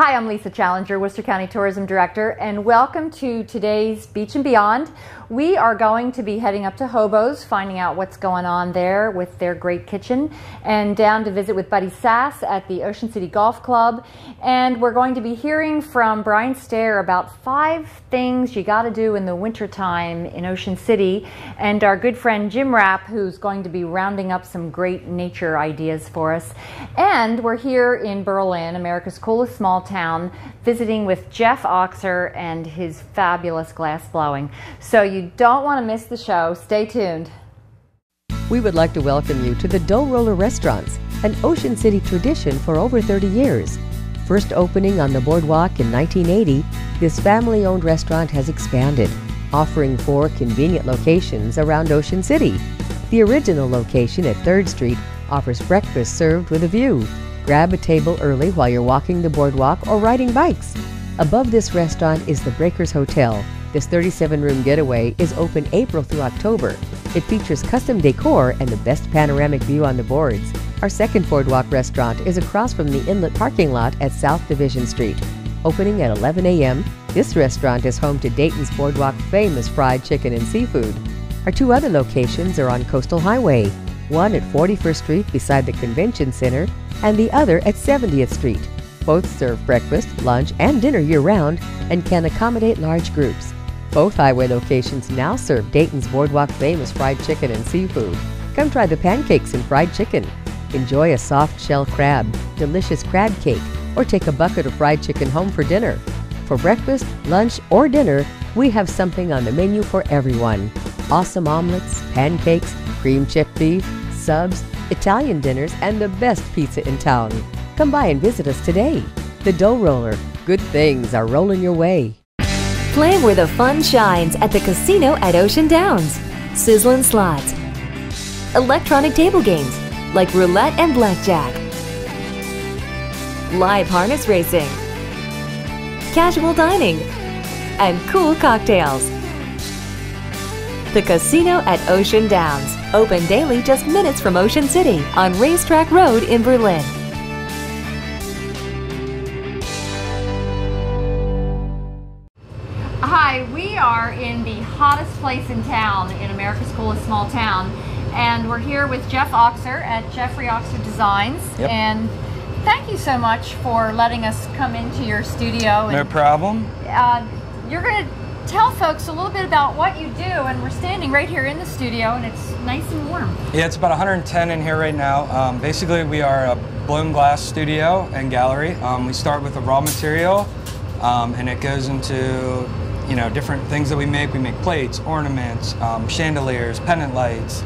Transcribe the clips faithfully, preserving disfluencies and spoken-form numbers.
Hi, I'm Lisa Challenger, Worcester County Tourism Director, and welcome to today's Beach and Beyond. We are going to be heading up to Hobo's, finding out what's going on there with their great kitchen, and down to visit with Buddy Sass at the Ocean City Golf Club. And we're going to be hearing from Brian Stair about five things you got to do in the wintertime in Ocean City, and our good friend Jim Rapp, who's going to be rounding up some great nature ideas for us. And we're here in Berlin, America's coolest small town, visiting with Jeff Auxer and his fabulous glass blowing. So you don't want to miss the show. Stay tuned. We would like to welcome you to the Dough Roller Restaurants, an Ocean City tradition for over thirty years. First opening on the boardwalk in nineteen eighty, this family-owned restaurant has expanded, offering four convenient locations around Ocean City. The original location at third street offers breakfast served with a view. Grab a table early while you're walking the boardwalk or riding bikes. Above this restaurant is the Breakers Hotel. This thirty-seven room getaway is open April through October. It features custom decor and the best panoramic view on the boards. Our second boardwalk restaurant is across from the Inlet parking lot at South Division Street. Opening at eleven a m, this restaurant is home to Dayton's Boardwalk's famous fried chicken and seafood. Our two other locations are on Coastal Highway, one at forty-first street beside the Convention Center, and the other at seventieth street. Both serve breakfast, lunch, and dinner year-round and can accommodate large groups. Both highway locations now serve Dayton's Boardwalk famous fried chicken and seafood. Come try the pancakes and fried chicken. Enjoy a soft shell crab, delicious crab cake, or take a bucket of fried chicken home for dinner. For breakfast, lunch, or dinner, we have something on the menu for everyone. Awesome omelets, pancakes, cream chip beef, subs, Italian dinners, and the best pizza in town. Come by and visit us today. The Dough Roller. Good things are rolling your way. Play where the fun shines at the casino at Ocean Downs. Sizzlin' slots. Electronic table games like roulette and blackjack. Live harness racing. Casual dining. And cool cocktails. The casino at Ocean Downs. Open daily just minutes from Ocean City on Racetrack Road in Berlin. Hi, we are in the hottest place in town, in America's coolest small town, and we're here with Jeff Auxer at Jeffrey Auxer Designs. Yep. And thank you so much for letting us come into your studio. No and, problem. Uh, you're going to tell folks a little bit about what you do, and we're standing right here in the studio and it's nice and warm. Yeah, it's about one hundred ten in here right now. Um, basically we are a blown glass studio and gallery. Um, we start with a raw material um, and it goes into, you know, different things that we make. We make plates, ornaments, um, chandeliers, pendant lights,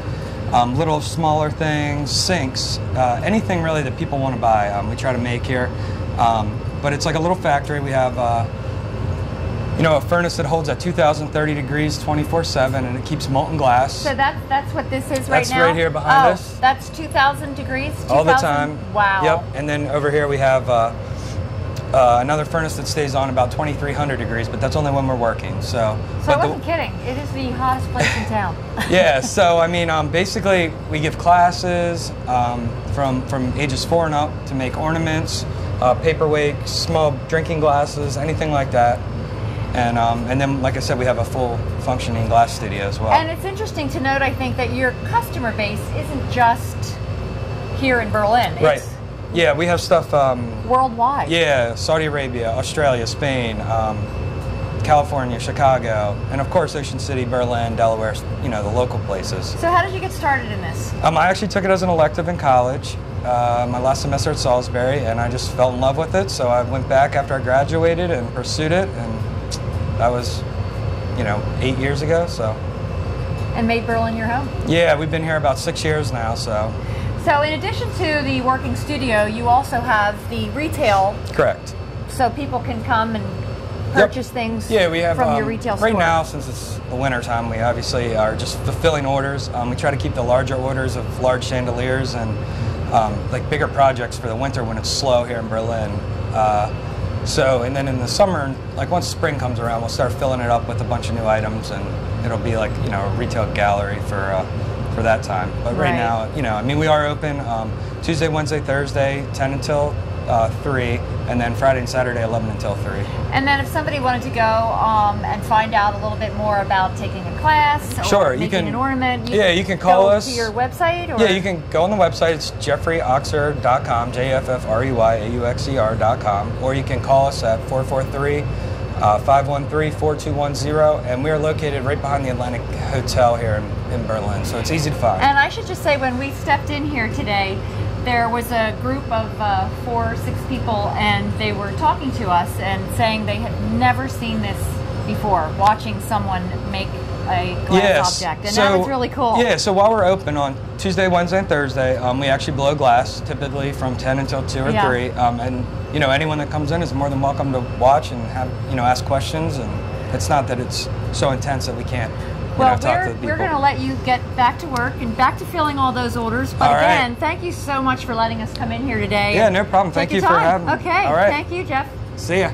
um, little smaller things, sinks, uh, anything really that people want to buy um, we try to make here. Um, but it's like a little factory. We have uh, You know, a furnace that holds at two thousand thirty degrees twenty-four seven, and it keeps molten glass. So that's that's what this is right that's now? That's right here behind oh, us. That's two thousand degrees? All the time. Wow. Yep, and then over here we have uh, uh, another furnace that stays on about twenty-three hundred degrees, but that's only when we're working. So, so I wasn't the, kidding. It is the hottest place in town. Yeah, so I mean, um, basically we give classes um, from, from ages four and up to make ornaments, uh, paperweights, small drinking glasses, anything like that. And, um, and then, like I said, we have a full functioning glass studio as well. And it's interesting to note, I think, that your customer base isn't just here in Berlin. Right. It's yeah, we have stuff... Um, worldwide. Yeah, Saudi Arabia, Australia, Spain, um, California, Chicago, and of course Ocean City, Berlin, Delaware, you know, the local places. So how did you get started in this? Um, I actually took it as an elective in college, uh, my last semester at Salisbury, and I just fell in love with it. So I went back after I graduated and pursued it, and that was, you know, eight years ago, so. And made Berlin your home? Yeah, we've been here about six years now, so. So in addition to the working studio, you also have the retail. Correct. So people can come and purchase yep. things yeah, we have, from um, your retail store. Right now, since it's the winter time, we obviously are just fulfilling orders. Um, we try to keep the larger orders of large chandeliers and um, like bigger projects for the winter when it's slow here in Berlin. Uh, So, and then in the summer, like once spring comes around, we'll start filling it up with a bunch of new items, and it'll be like, you know, a retail gallery for uh, for that time. But right, right now, you know, I mean, we are open um, Tuesday, Wednesday, Thursday, ten until uh, three, and then Friday and Saturday eleven until three. And then if somebody wanted to go um, and find out a little bit more about taking a class or sure, making you can, an ornament, you yeah, can you can call go us to your website. Or? Yeah, you can go on the website. It's Jeffrey Auxer dot com, J F F R E Y A U X E R dot com, or you can call us at four four three. Uh, five one three, four two one zero, and we're located right behind the Atlantic Hotel here in, in Berlin, so it's easy to find. And I should just say, when we stepped in here today, there was a group of uh, four or six people, and they were talking to us and saying they had never seen this before, watching someone make a glass yes. object, and so, that was really cool. Yeah, so while we're open on Tuesday, Wednesday, and Thursday, um, we actually blow glass, typically from ten until two or yeah. three, um, and you know, anyone that comes in is more than welcome to watch and have, you know, ask questions, and it's not that it's so intense that we can't, you well, know, talk to the people. We're going to let you get back to work and back to filling all those orders, but all again, right. thank you so much for letting us come in here today. Yeah, no problem. Thank you for having me. Okay, all right. Thank you, Jeff. See ya.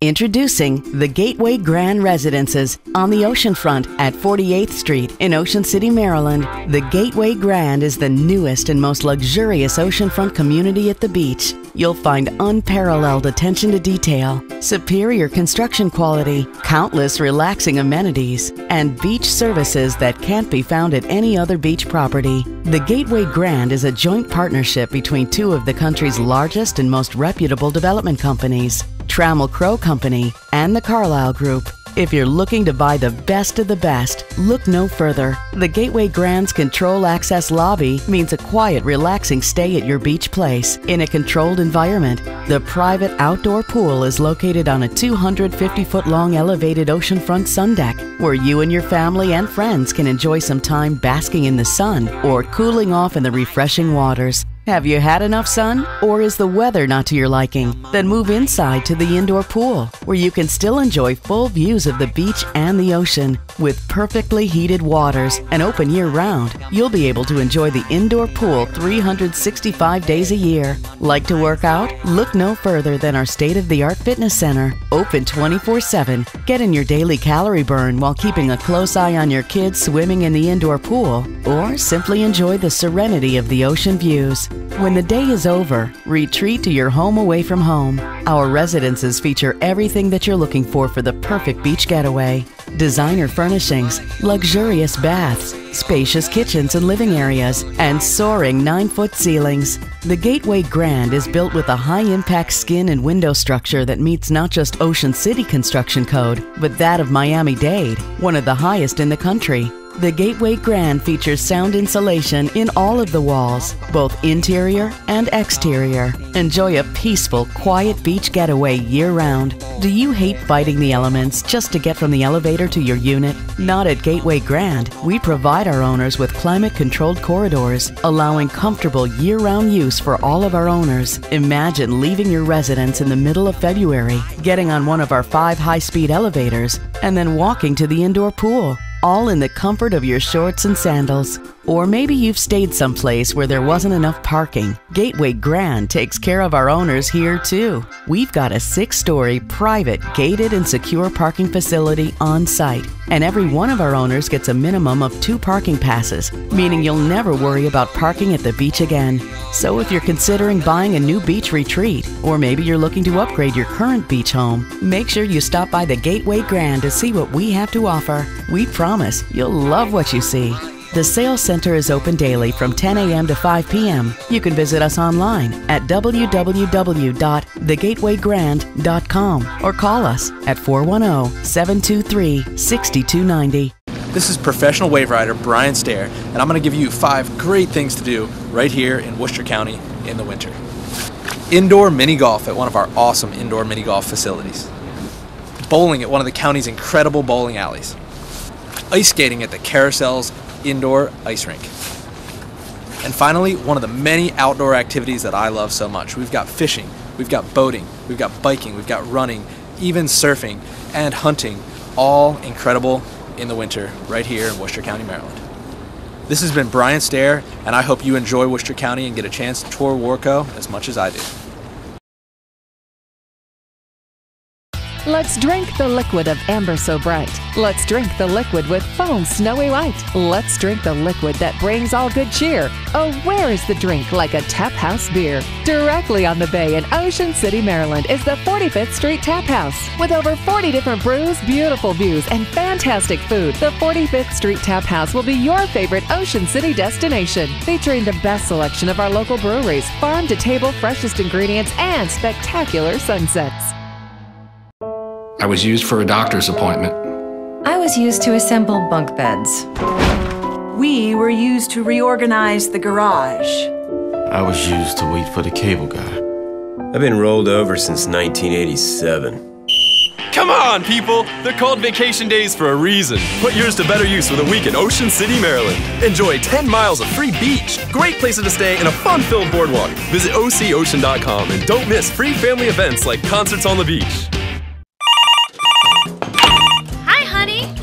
Introducing the Gateway Grand Residences on the oceanfront at forty-eighth Street in Ocean City, Maryland. The Gateway Grand is the newest and most luxurious oceanfront community at the beach. You'll find unparalleled attention to detail, superior construction quality, countless relaxing amenities, and beach services that can't be found at any other beach property. The Gateway Grand is a joint partnership between two of the country's largest and most reputable development companies, Trammell Crow Company and the Carlyle Group. If you're looking to buy the best of the best, look no further. The Gateway Grand's control access lobby means a quiet, relaxing stay at your beach place in a controlled environment. The private outdoor pool is located on a two hundred fifty foot long elevated oceanfront sun deck where you and your family and friends can enjoy some time basking in the sun or cooling off in the refreshing waters. Have you had enough sun? Or is the weather not to your liking? Then move inside to the indoor pool, where you can still enjoy full views of the beach and the ocean. With perfectly heated waters and open year-round, you'll be able to enjoy the indoor pool three hundred sixty-five days a year. Like to work out? Look no further than our state-of-the-art fitness center. Open twenty-four seven, get in your daily calorie burn while keeping a close eye on your kids swimming in the indoor pool, or simply enjoy the serenity of the ocean views. When the day is over, retreat to your home away from home. Our residences feature everything that you're looking for for the perfect beach getaway. Designer furnishings, luxurious baths, spacious kitchens and living areas, and soaring nine foot ceilings. The Gateway Grand is built with a high-impact skin and window structure that meets not just Ocean City construction code, but that of Miami-Dade, one of the highest in the country. The Gateway Grand features sound insulation in all of the walls, both interior and exterior. Enjoy a peaceful, quiet beach getaway year-round. Do you hate fighting the elements just to get from the elevator to your unit? Not at Gateway Grand. We provide our owners with climate-controlled corridors, allowing comfortable year-round use for all of our owners. Imagine leaving your residence in the middle of February, getting on one of our five high-speed elevators, and then walking to the indoor pool, all in the comfort of your shorts and sandals. Or maybe you've stayed someplace where there wasn't enough parking. Gateway Grand takes care of our owners here too. We've got a six story private, gated and secure parking facility on site. And every one of our owners gets a minimum of two parking passes, meaning you'll never worry about parking at the beach again. So if you're considering buying a new beach retreat, or maybe you're looking to upgrade your current beach home, make sure you stop by the Gateway Grand to see what we have to offer. We promise you'll love what you see. The sales center is open daily from ten A M to five P M You can visit us online at w w w dot the gateway grand dot com or call us at four one zero, seven two three, six two nine zero. This is professional wave rider Brian Stair, and I'm going to give you five great things to do right here in Worcester County in the winter. Indoor mini golf at one of our awesome indoor mini golf facilities. Bowling at one of the county's incredible bowling alleys. Ice skating at the Carousel's indoor ice rink. And finally, one of the many outdoor activities that I love so much. We've got fishing, we've got boating, we've got biking, we've got running, even surfing and hunting, all incredible in the winter right here in Worcester County, Maryland. This has been Brian Stair, and I hope you enjoy Worcester County and get a chance to tour Warco as much as I do. Let's drink the liquid of amber so bright. Let's drink the liquid with foam snowy white. Let's drink the liquid that brings all good cheer. Oh, where is the drink like a tap house beer? Directly on the bay in Ocean City, Maryland is the forty-fifth Street Tap House. With over forty different brews, beautiful views, and fantastic food, the forty-fifth Street Tap House will be your favorite Ocean City destination. Featuring the best selection of our local breweries, farm-to-table freshest ingredients, and spectacular sunsets. I was used for a doctor's appointment. I was used to assemble bunk beds. We were used to reorganize the garage. I was used to wait for the cable guy. I've been rolled over since nineteen eighty-seven. Come on, people! They're called vacation days for a reason. Put yours to better use with a week in Ocean City, Maryland. Enjoy ten miles of free beach, great places to stay, and a fun-filled boardwalk. Visit O C ocean dot com and don't miss free family events like Concerts on the Beach.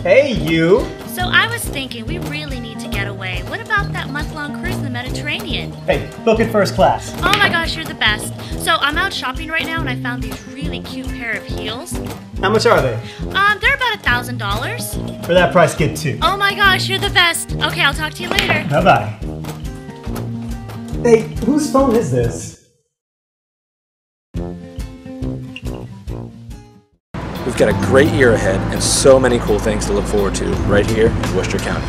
Hey, you! So I was thinking we really need to get away. What about that month-long cruise in the Mediterranean? Hey, book it first class. Oh my gosh, you're the best. So I'm out shopping right now and I found these really cute pair of heels. How much are they? Um, they're about a thousand dollars. For that price, get two. Oh my gosh, you're the best. Okay, I'll talk to you later. Bye-bye. Hey, whose phone is this? We've got a great year ahead and so many cool things to look forward to right here in Worcester County.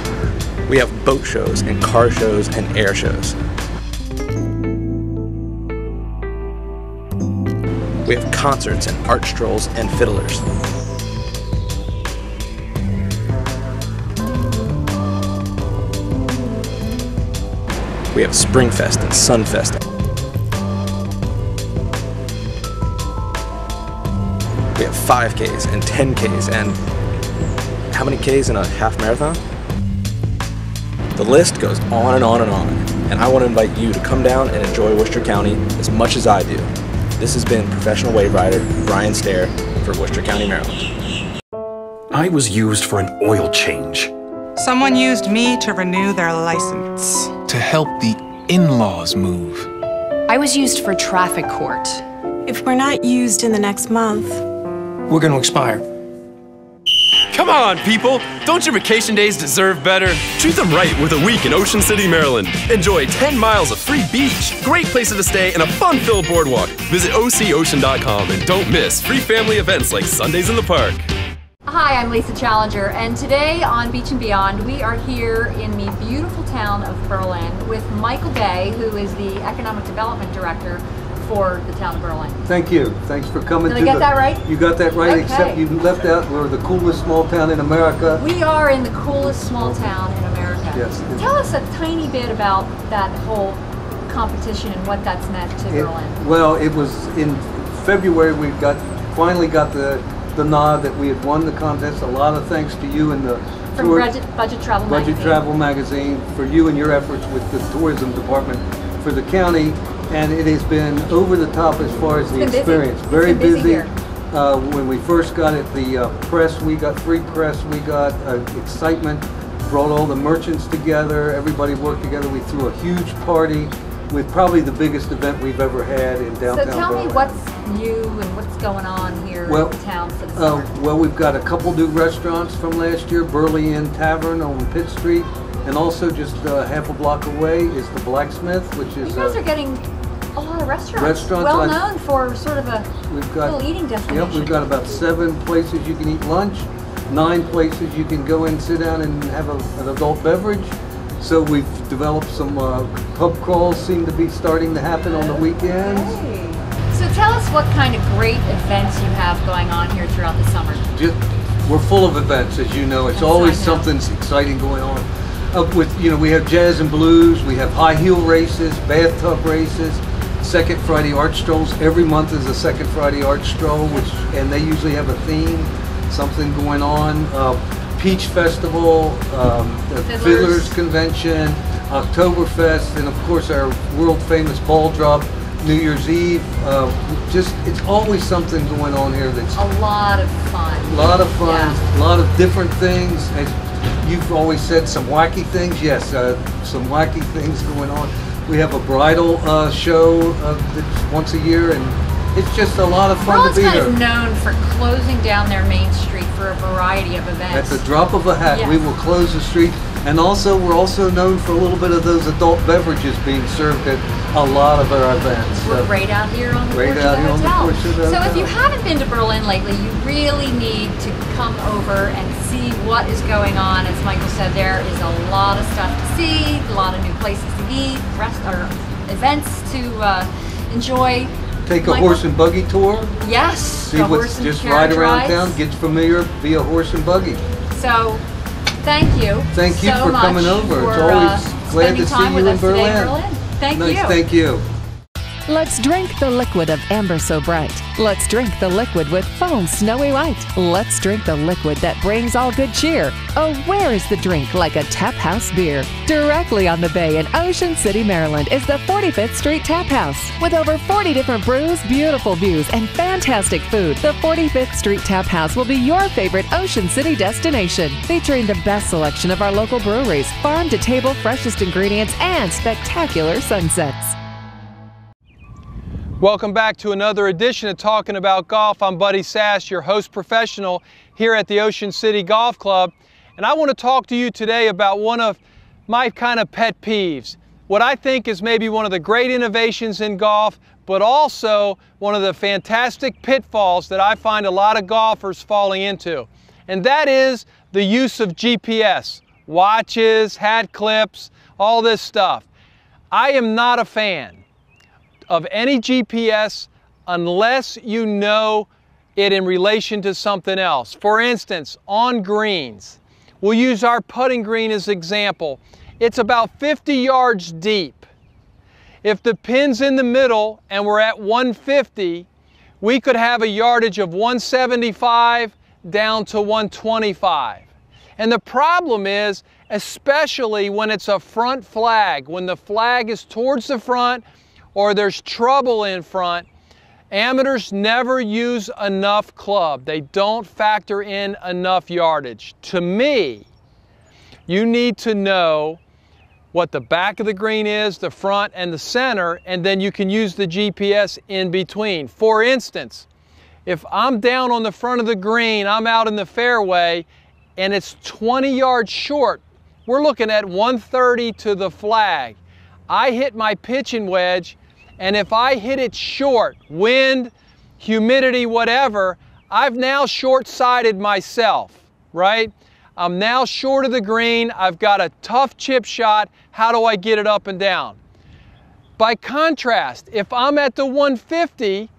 We have boat shows and car shows and air shows. We have concerts and art strolls and fiddlers. We have Springfest and Sunfest. We have five Ks and ten Ks and how many Ks in a half marathon? The list goes on and on and on. And I want to invite you to come down and enjoy Worcester County as much as I do. This has been professional wave rider Brian Stair for Worcester County, Maryland. I was used for an oil change. Someone used me to renew their license. To help the in-laws move. I was used for traffic court. If we're not used in the next month, we're going to expire. Come on, people! Don't your vacation days deserve better? Treat them right with a week in Ocean City, Maryland. Enjoy ten miles of free beach, great places to stay, and a fun-filled boardwalk. Visit O C ocean dot com and don't miss free family events like Sundays in the Park. Hi, I'm Lisa Challenger, and today on Beach and Beyond, we are here in the beautiful town of Berlin with Michael Day, who is the Economic Development Director for the town of Berlin. Thank you. Thanks for coming. Did I get the, that right? You got that right, okay. Except you left out we're the coolest small town in America. We are in the coolest small town in America. Yes. Tell us a tiny bit about that whole competition and what that's meant to it, Berlin. Well, it was in February we got finally got the the nod that we had won the contest. A lot of thanks to you and the From tour, Budget, Budget Travel Budget Magazine. Travel Magazine for you and your efforts with the tourism department for the county. And it has been over the top as far as the experience. Busy. Very busy. busy uh, when we first got it, the uh, press we got, free press we got, uh, excitement, brought all the merchants together, everybody worked together. We threw a huge party with probably the biggest event we've ever had in downtown. So tell Berlin. me what's new and what's going on here well, in town for the summer. Uh, well, we've got a couple new restaurants from last year, Burley Inn Tavern on Pitt Street, and also just uh, half a block away is the Blacksmith, which is... You guys uh, are getting... A lot of restaurants, restaurants well known for sort of a we've got, little eating destination. Yep, we've got about seven places you can eat lunch, nine places you can go in, sit down and have a, an adult beverage. So we've developed some uh, pub crawls seem to be starting to happen on the weekends. Okay. So tell us what kind of great events you have going on here throughout the summer. Just, we're full of events, as you know. It's That's always something exciting going on. Up with, you know, we have jazz and blues, we have high heel races, bathtub races, Second Friday Art Strolls. Every month is a Second Friday Art Stroll, which and they usually have a theme, something going on. Uh, Peach Festival, um, the Fiddlers. Fiddlers Convention, Oktoberfest, and of course our world famous ball drop, New Year's Eve. Uh, just it's always something going on here that's a lot of fun. A lot of fun, yeah. A lot of different things. As you've always said, some wacky things. Yes, uh, some wacky things going on. We have a bridal uh, show uh, that's once a year, and It's just a lot of fun Rollins to be there. Is known for closing down their main street for a variety of events. At the drop of a hat, yes. We will close the street. And also, we're also known for a little bit of those adult beverages being served at a lot of our events. We're so, right out here on the right porch out of the here hotel. On the porch of the so hotel. If you haven't been to Berlin lately, you really need to come over and see what is going on. As Michael said, there is a lot of stuff to see, a lot of new places to eat, rest or events to uh, enjoy. Take a Michael. horse and buggy tour. Yes. See what's just ride around town. Get familiar via horse and buggy. So, thank you. Thank you so for much coming over. For, it's always uh, glad to see you in Berlin. Berlin. Thank nice. you. Thank you. Let's drink the liquid of amber so bright. Let's drink the liquid with foam snowy white. Let's drink the liquid that brings all good cheer. Oh, where is the drink like a tap house beer? Directly on the bay in Ocean City, Maryland is the forty-fifth Street Tap House. With over forty different brews, beautiful views, and fantastic food, the forty-fifth Street Tap House will be your favorite Ocean City destination. Featuring the best selection of our local breweries, farm-to-table freshest ingredients, and spectacular sunsets. Welcome back to another edition of Talking About Golf. I'm Buddy Sass, your host professional here at the Ocean City Golf Club. And I want to talk to you today about one of my kind of pet peeves. What I think is maybe one of the great innovations in golf, but also one of the fantastic pitfalls that I find a lot of golfers falling into. And that is the use of G P S, watches, hat clips, all this stuff. I am not a fan of any G P S unless you know it in relation to something else. For instance, on greens, we'll use our putting green as an example. It's about fifty yards deep. If the pin's in the middle and we're at one fifty, we could have a yardage of one seventy-five down to one twenty-five. And the problem is, especially when it's a front flag, when the flag is towards the front, or there's trouble in front, amateurs never use enough club. They don't factor in enough yardage. To me, you need to know what the back of the green is, the front and the center, and then you can use the G P S in between. For instance, if I'm down on the front of the green, I'm out in the fairway, and it's twenty yards short, we're looking at one thirty to the flag. I hit my pitching wedge, and if I hit it short, wind, humidity, whatever, I've now short-sided myself, right? I'm now short of the green. I've got a tough chip shot. How do I get it up and down? By contrast, if I'm at the one fifty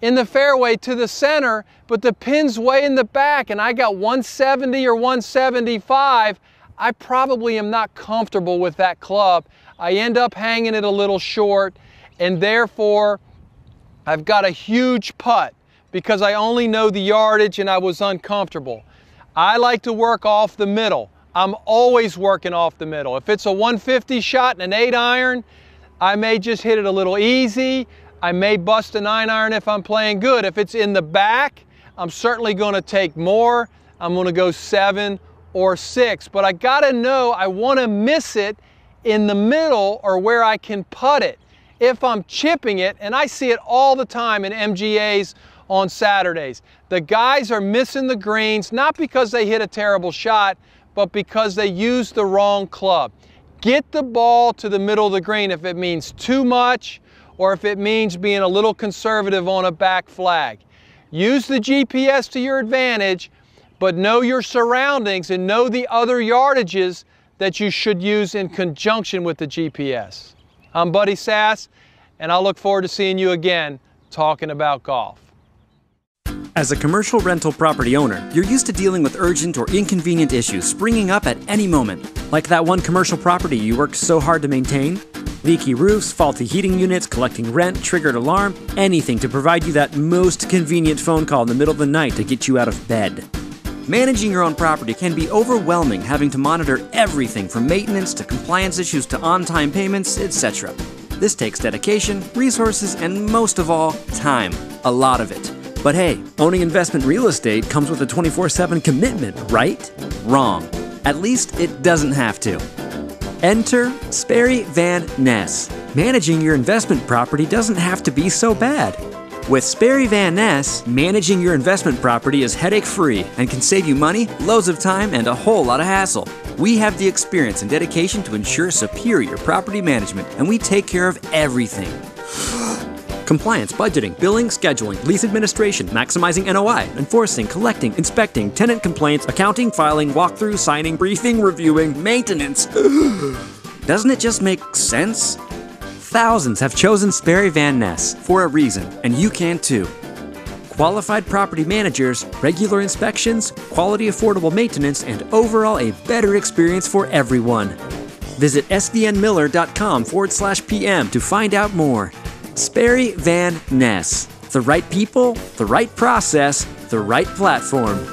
in the fairway to the center, but the pin's way in the back and I got one seventy or one seventy-five, I probably am not comfortable with that club. I end up hanging it a little short, and therefore I've got a huge putt because I only know the yardage and I was uncomfortable. I like to work off the middle. I'm always working off the middle. If it's a one fifty shot and an eight iron, I may just hit it a little easy. I may bust a nine iron if I'm playing good. If it's in the back, I'm certainly going to take more. I'm going to go seven or six, but I got to know I want to miss it in the middle or where I can putt it. If I'm chipping it, and I see it all the time in M G As on Saturdays, the guys are missing the greens, not because they hit a terrible shot, but because they use the wrong club. Get the ball to the middle of the green if it means too much or if it means being a little conservative on a back flag. Use the G P S to your advantage, but know your surroundings and know the other yardages that you should use in conjunction with the G P S. I'm Buddy Sass, and I look forward to seeing you again talking about golf. As a commercial rental property owner, you're used to dealing with urgent or inconvenient issues springing up at any moment, like that one commercial property you worked so hard to maintain. Leaky roofs, faulty heating units, collecting rent, triggered alarm, anything to provide you that most convenient phone call in the middle of the night to get you out of bed. Managing your own property can be overwhelming, having to monitor everything from maintenance to compliance issues to on-time payments, et cetera. This takes dedication, resources, and most of all, time. A lot of it. But hey, owning investment real estate comes with a twenty-four seven commitment, right? Wrong. At least it doesn't have to. Enter Sperry Van Ness. Managing your investment property doesn't have to be so bad. With Sperry Van Ness, managing your investment property is headache-free and can save you money, loads of time, and a whole lot of hassle. We have the experience and dedication to ensure superior property management, and we take care of everything. Compliance, budgeting, billing, scheduling, lease administration, maximizing N O I, enforcing, collecting, inspecting, tenant complaints, accounting, filing, walkthrough, signing, briefing, reviewing, maintenance. Doesn't it just make sense? Thousands have chosen Sperry Van Ness for a reason, and you can too. Qualified property managers, regular inspections, quality affordable maintenance, and overall a better experience for everyone. Visit svnmiller.com forward slash PM to find out more. Sperry Van Ness. The right people, the right process, the right platform.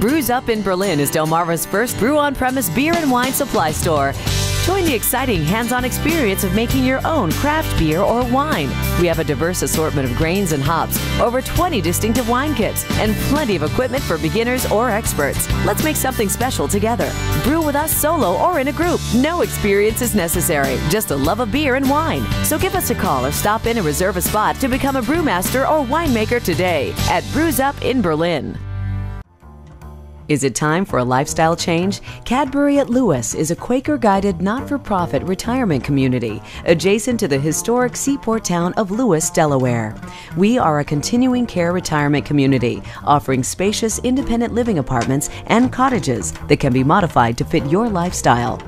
Brews Up in Berlin is Delmarva's first brew on-premise beer and wine supply store. Join the exciting hands-on experience of making your own craft beer or wine. We have a diverse assortment of grains and hops, over twenty distinctive wine kits, and plenty of equipment for beginners or experts. Let's make something special together. Brew with us solo or in a group. No experience is necessary, just a love of beer and wine. So give us a call or stop in and reserve a spot to become a brewmaster or winemaker today at Brews Up in Berlin. Is it time for a lifestyle change? Cadbury at Lewis is a Quaker-guided, not-for-profit retirement community adjacent to the historic seaport town of Lewis, Delaware. We are a continuing care retirement community offering spacious independent living apartments and cottages that can be modified to fit your lifestyle.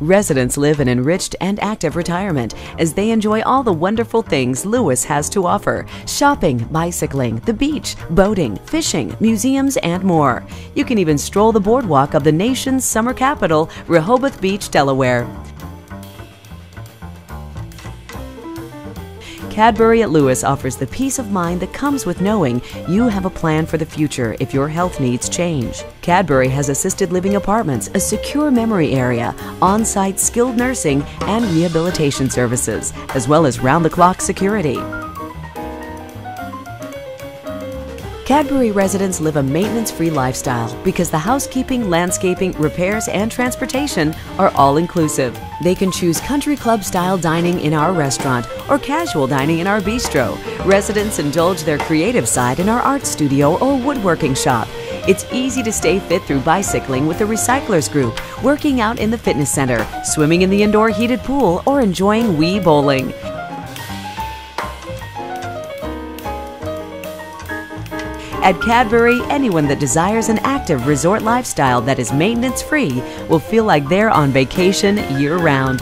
Residents live an enriched and active retirement as they enjoy all the wonderful things Lewis has to offer: shopping, bicycling, the beach, boating, fishing, museums, and more. You can even stroll the boardwalk of the nation's summer capital, Rehoboth Beach, Delaware. Cadbury at Lewis offers the peace of mind that comes with knowing you have a plan for the future if your health needs change. Cadbury has assisted living apartments, a secure memory area, on-site skilled nursing, and rehabilitation services, as well as round-the-clock security. Cadbury residents live a maintenance-free lifestyle because the housekeeping, landscaping, repairs, and transportation are all-inclusive. They can choose country club-style dining in our restaurant or casual dining in our bistro. Residents indulge their creative side in our art studio or woodworking shop. It's easy to stay fit through bicycling with the Recyclers Group, working out in the fitness center, swimming in the indoor heated pool, or enjoying Wii bowling. At Cadbury, anyone that desires an active resort lifestyle that is maintenance-free will feel like they're on vacation year-round.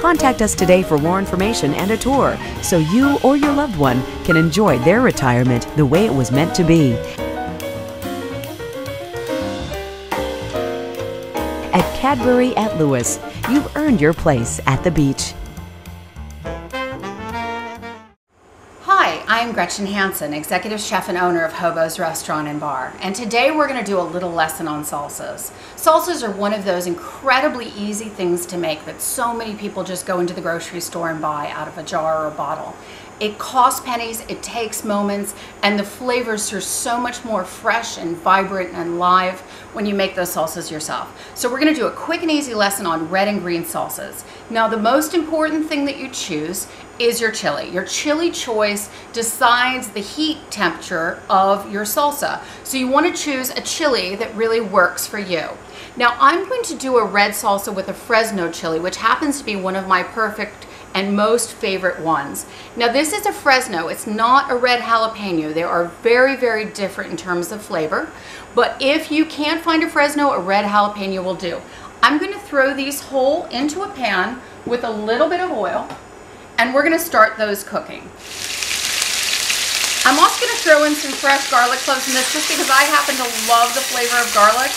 Contact us today for more information and a tour so you or your loved one can enjoy their retirement the way it was meant to be. At Cadbury at Lewis, you've earned your place at the beach. I'm Gretchen Hansen, Executive Chef and owner of Hobo's Restaurant and Bar, and today we're going to do a little lesson on salsas. Salsas are one of those incredibly easy things to make that so many people just go into the grocery store and buy out of a jar or a bottle. It costs pennies, it takes moments, and the flavors are so much more fresh and vibrant and live when you make those salsas yourself. So we're going to do a quick and easy lesson on red and green salsas. Now the most important thing that you choose is your chili. Your chili choice decides the heat temperature of your salsa. So you want to choose a chili that really works for you. Now I'm going to do a red salsa with a Fresno chili, which happens to be one of my perfect and most favorite ones. Now this is a Fresno, it's not a red jalapeno. They are very, very different in terms of flavor, but if you can't find a Fresno, a red jalapeno will do. I'm gonna throw these whole into a pan with a little bit of oil, and we're gonna start those cooking. I'm also gonna throw in some fresh garlic cloves in this just because I happen to love the flavor of garlic,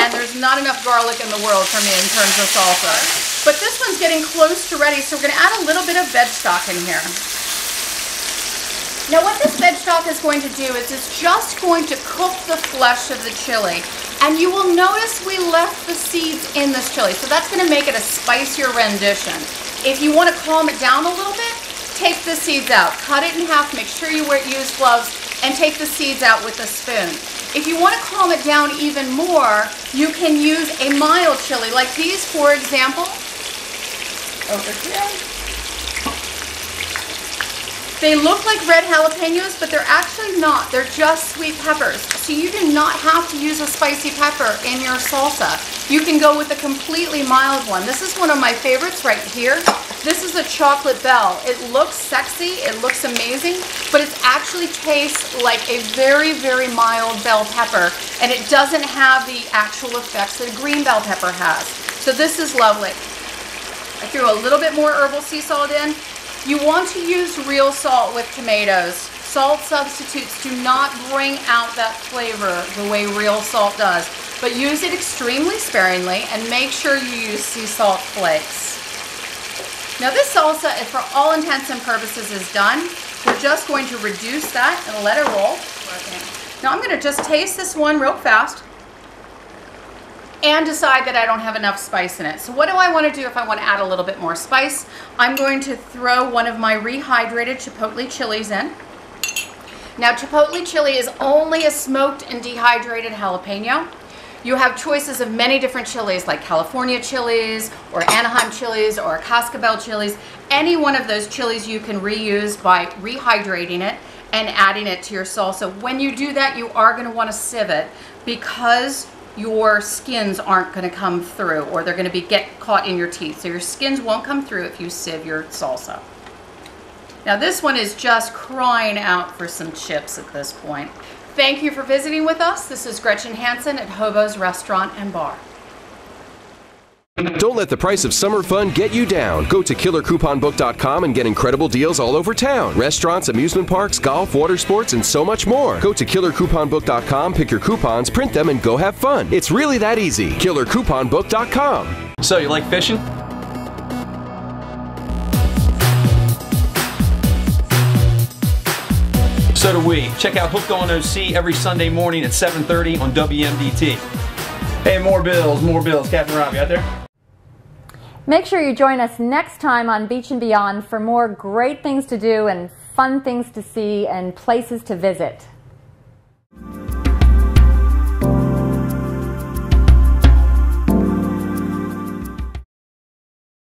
and there's not enough garlic in the world for me in terms of salsa. But this one's getting close to ready, so we're going to add a little bit of veg stock in here. Now what this veg stock is going to do is it's just going to cook the flesh of the chili. And you will notice we left the seeds in this chili, so that's going to make it a spicier rendition. If you want to calm it down a little bit, take the seeds out. Cut it in half, make sure you use gloves, and take the seeds out with a spoon. If you want to calm it down even more, you can use a mild chili, like these, for example. Over here. They look like red jalapenos, but they're actually not. They're just sweet peppers. So you do not have to use a spicy pepper in your salsa. You can go with a completely mild one. This is one of my favorites right here. This is a chocolate bell. It looks sexy, it looks amazing, but it actually tastes like a very, very mild bell pepper, and it doesn't have the actual effects that a green bell pepper has. So this is lovely. I threw a little bit more herbal sea salt in. You want to use real salt with tomatoes. Salt substitutes do not bring out that flavor the way real salt does, but use it extremely sparingly and make sure you use sea salt flakes. Now this salsa, for all intents and purposes, is done. We're just going to reduce that and let it roll. Now I'm going to just taste this one real fast and decide that I don't have enough spice in it. So what do I want to do if I want to add a little bit more spice? I'm going to throw one of my rehydrated chipotle chilies in. Now chipotle chili is only a smoked and dehydrated jalapeno. You have choices of many different chilies, like California chilies, or Anaheim chilies, or Cascabel chilies. Any one of those chilies you can reuse by rehydrating it and adding it to your salsa. When you do that, you are going to want to sieve it, because your skins aren't going to come through, or they're going to be get caught in your teeth. So your skins won't come through if you sieve your salsa. Now this one is just crying out for some chips at this point. Thank you for visiting with us. This is Gretchen Hansen at Hobo's Restaurant and Bar. Don't let the price of summer fun get you down. Go to Killer Coupon Book dot com and get incredible deals all over town. Restaurants, amusement parks, golf, water sports, and so much more. Go to Killer Coupon Book dot com, pick your coupons, print them, and go have fun. It's really that easy. Killer Coupon Book dot com. So, you like fishing? So do we. Check out Hooked on O C every Sunday morning at seven thirty on W M D T. Hey, more bills, more bills. Captain Robbie out there? Make sure you join us next time on Beach and Beyond for more great things to do and fun things to see and places to visit.